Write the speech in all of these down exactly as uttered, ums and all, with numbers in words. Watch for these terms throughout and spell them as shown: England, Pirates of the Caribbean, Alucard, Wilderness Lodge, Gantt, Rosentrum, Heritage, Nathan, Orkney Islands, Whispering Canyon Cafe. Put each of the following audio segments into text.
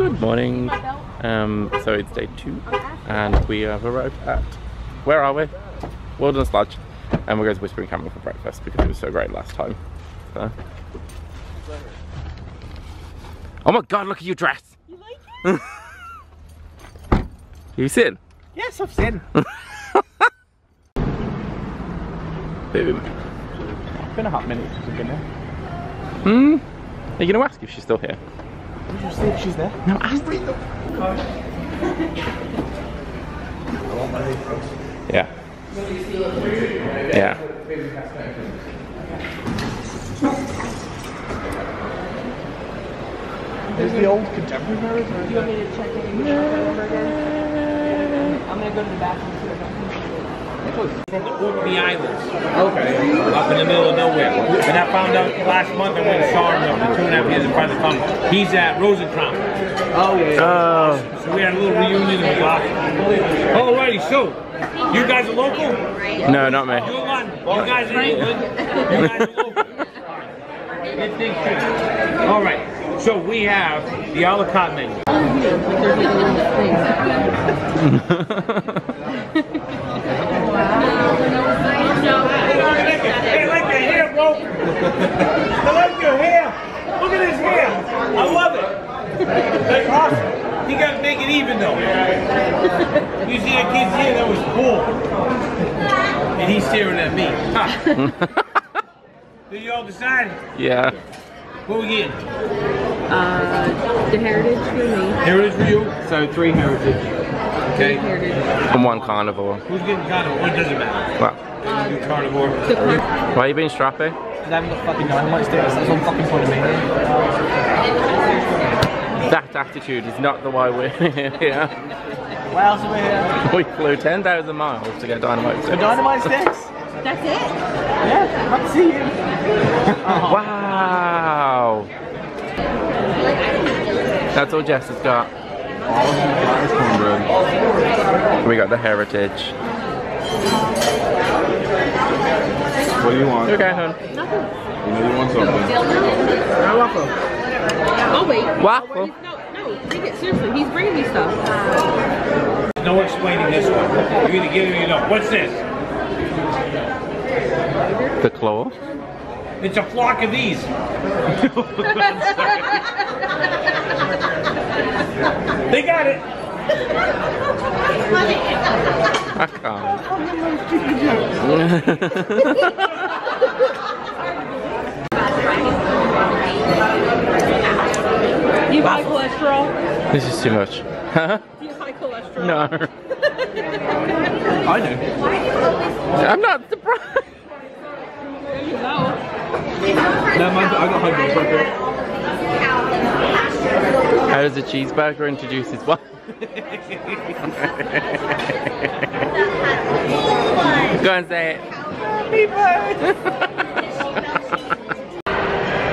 Good morning. Um, so it's day two and we have arrived at, where are we? Wilderness Lodge. And we're going to Whispering Canyon for breakfast because it was so great last time. So. Oh my god, look at your dress! You like it? You seen? Yes, I've seen. Boom. It's been a hot minute since we've been there. Hmm? Are you going to ask if she's still here? Did you see if she's there? No, ask her. Yeah. Yeah. There's the old contemporary marriage. Do you want me to check in English? Yeah. I'm going to go to the bathroom. From the Orkney Islands. Okay. Up in the middle of nowhere. And I found out last month I went and saw him after two and a half years in front of the company. He's at Rosentrum. Oh, yeah. Uh, so we had a little reunion in the block. Alrighty, so you guys are local? No, not me. You're London. You guys are England. You guys are local. Good thing, too. Alright, so we have the Alucard menu. I like your hair. Look at his hair. I love it. That's awesome. You gotta make it even though. You see a kid's hair that was cool. And he's staring at me. Huh. Did you all decide? Yeah. What we getting? Uh, the Heritage for me. Heritage for you? So three Heritage. Okay. Three Heritage. And one carnivore. Who's getting carnivore? It doesn't matter. Well. Uh, do carnivore. Why are you being strappy? I haven't got fucking dynamite sticks, that's all fucking fun of me. That attitude is not the why we're here. Yeah. Why else are we here? We flew ten thousand miles to get dynamite sticks. For dynamite sticks? That's it? Yeah, I can see you. Oh. Wow. That's all Jess has got. We got the Heritage. What do you want? Okay, hon. Nothing. You know you want something. I want waffle. Oh wait. Waffle? No, no, take it seriously. He's bringing me stuff. No explaining this one. You either give it or you don't. What's this? The claw? It's a flock of these. They got it. I can't. Do you have high cholesterol? This is too much. Huh? Do you have high cholesterol? No. I do. I'm not surprised. There you go. No, mine's, I got high blood pressure. How does a cheeseburger introduce his wife? Go and say it. Happy birthday.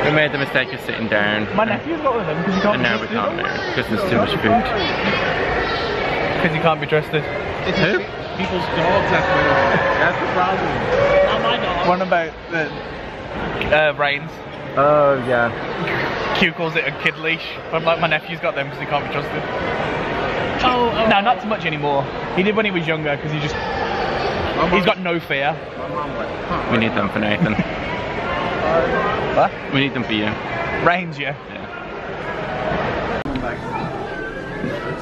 We made the mistake of sitting down. My nephew's got with him because he can't. And now we can't now because there's too much food. Because you can't be trusted. It's who? People's dogs have to. That's the problem. Not my dog. One about the uh, reins. Oh yeah. Q calls it a kid leash. But like my nephew's got them because he can't be trusted. Oh, oh. No, not so much anymore. He did when he was younger because he just. My he's got no fear. My mom went, huh? We need them for Nathan. What? We need them for you. Range, yeah. Yeah.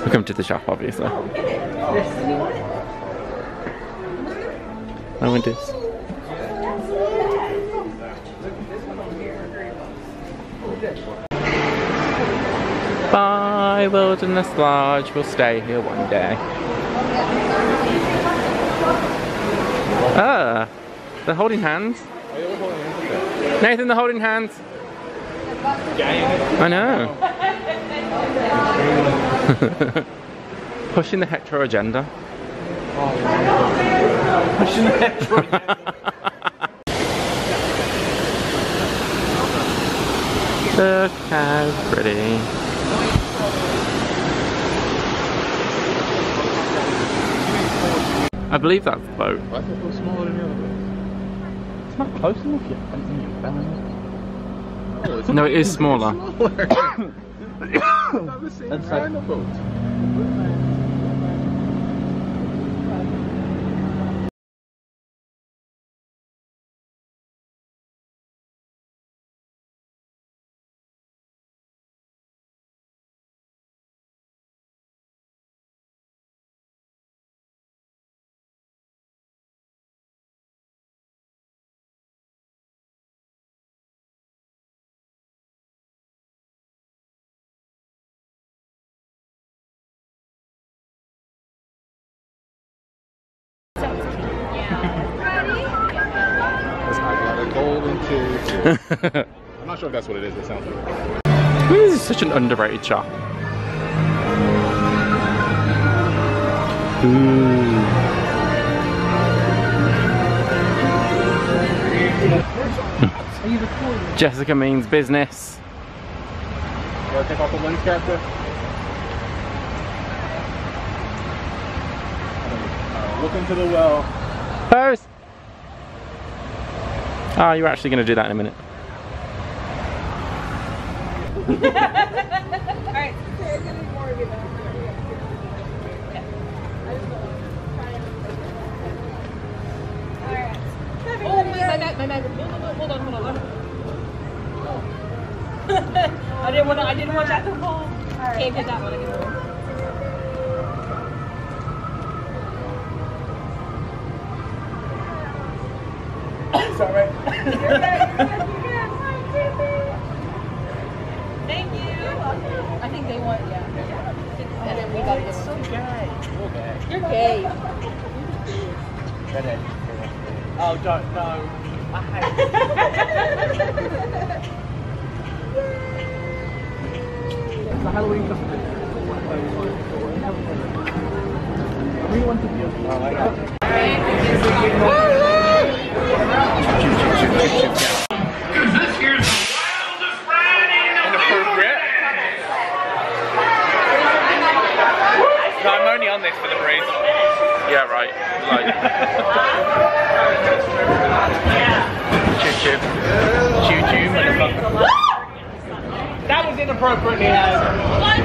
We come to the shop, obviously. Oh, get it. Yes. I want this. Bye, Wilderness Lodge. We'll stay here one day. Ah, they're holding hands. Nathan, they're holding hands. I know. Pushing the hetero agenda. Pushing the hetero agenda. Look how pretty. I believe that's the boat. I thought it was smaller than the other boat. It's not close enough yet. No, it is smaller. I've never seen a rhino boat. I'm not sure if that's what it is, it sounds like. This is such an underrated shop. Are you recording? Jessica means business. You gotta take off the lens cap there. Uh, look into the well. First! Oh, you're actually going to do that in a minute. Oh, my bag, my bag. Hold on, hold on. Oh. I didn't want to, I didn't want that to fall. Right. Can't hit that one again. It's all right. Thank you. I think they want, yeah. yeah. And then we got this. So gay. You're gay. You're gay. Oh, don't, no. I hate it. It's a Halloween costume. We want to be a I like it. Because this here's the wildest ride in the world. No, I'm only on this for the breeze. Yeah, right. Like. Choo choo. Choo choo, motherfucker. That was inappropriately loud. Was it?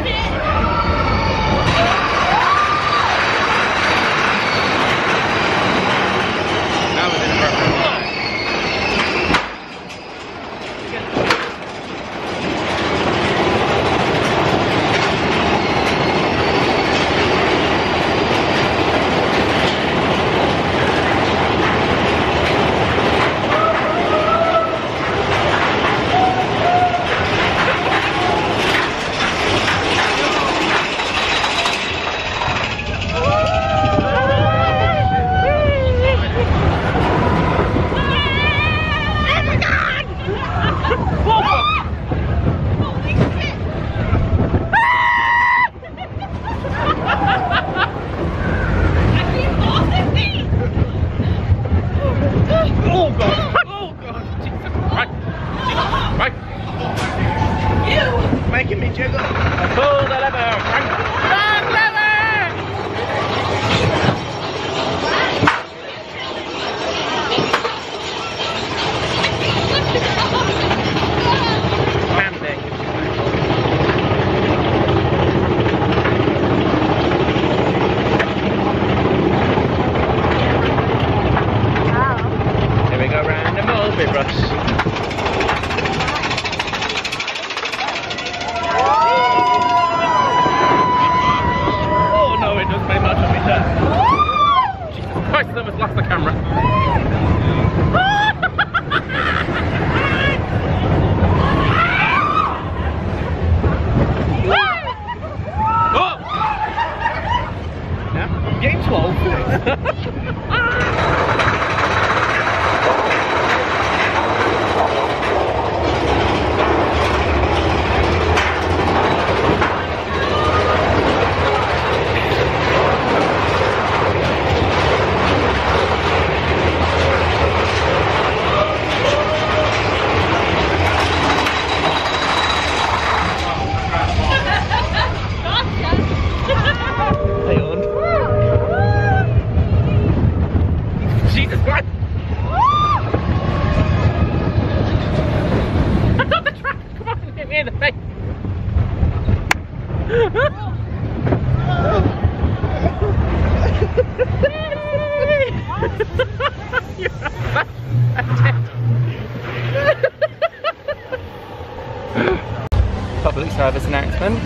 public service announcement.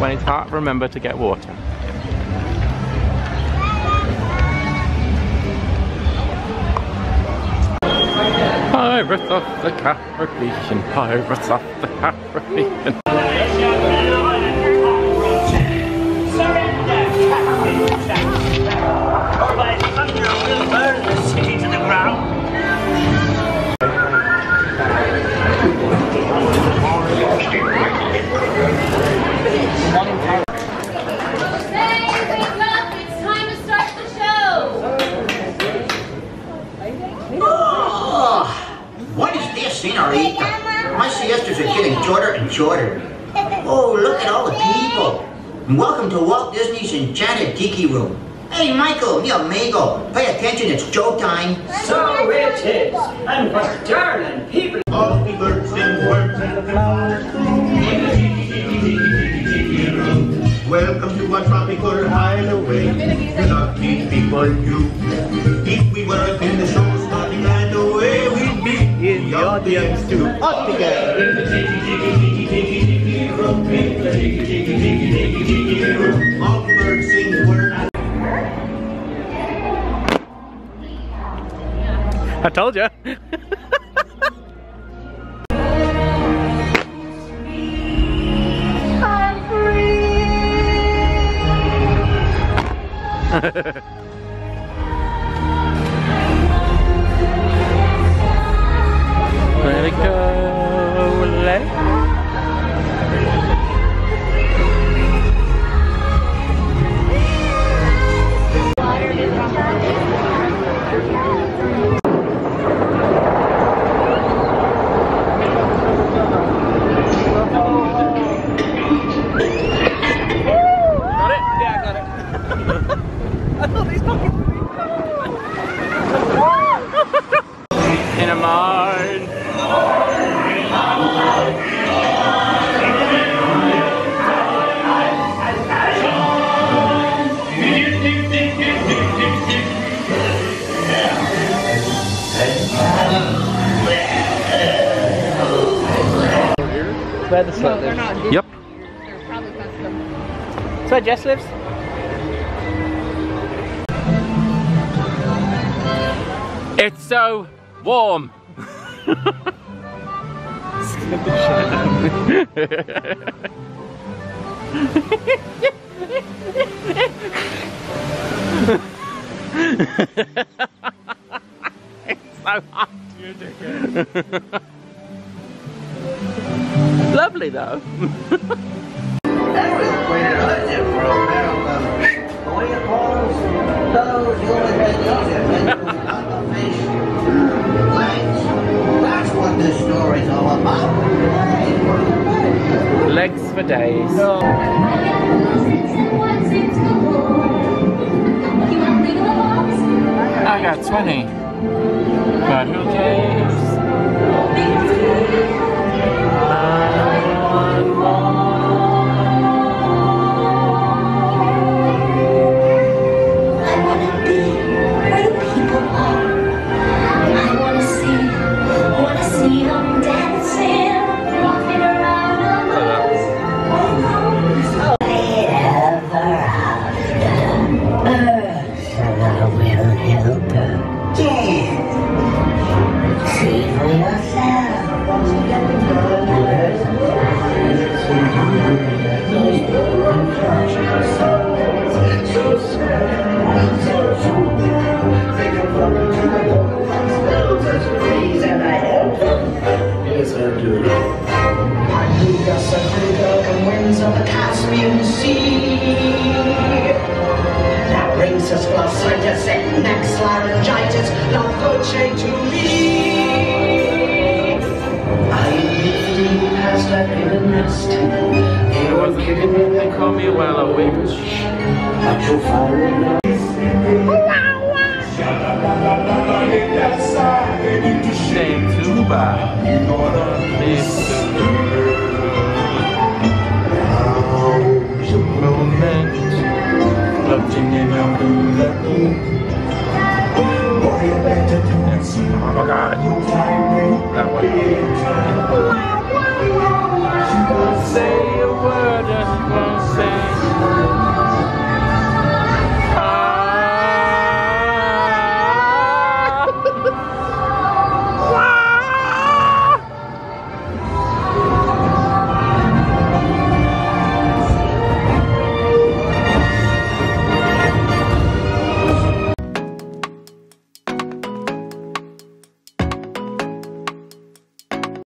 When it's hot, remember to get water. Pirates of the Caribbean, Pirates of the Caribbean. My siestas are getting shorter and shorter. Oh, look at all the people. And welcome to Walt Disney's Enchanted Tiki Room. Hey, Michael, mi amigo, pay attention, it's show time. So it is, and what darling people. All the birds and worms and flowers room. Welcome to our tropical hideaway. We're not mean people, you. If we were in the show starting right away, we'd be in the audience too. Up together. In the tiki tiki tiki tiki tiki room. In the tiki tiki tiki tiki tiki room. All the birds sing words. I told ya. I'm free. Let it go, let it go. Where the sled no, lives. They're not. Yep. They're probably past them. That's where Jess lives. It's so warm. It's so hot. You're a dickhead. Lovely though. That was quite an idea for a marathon. The way it falls, those you only get young and on the fish. Legs. That's what this story's all about. Legs for days. I got twenty. Got who cares? Bye.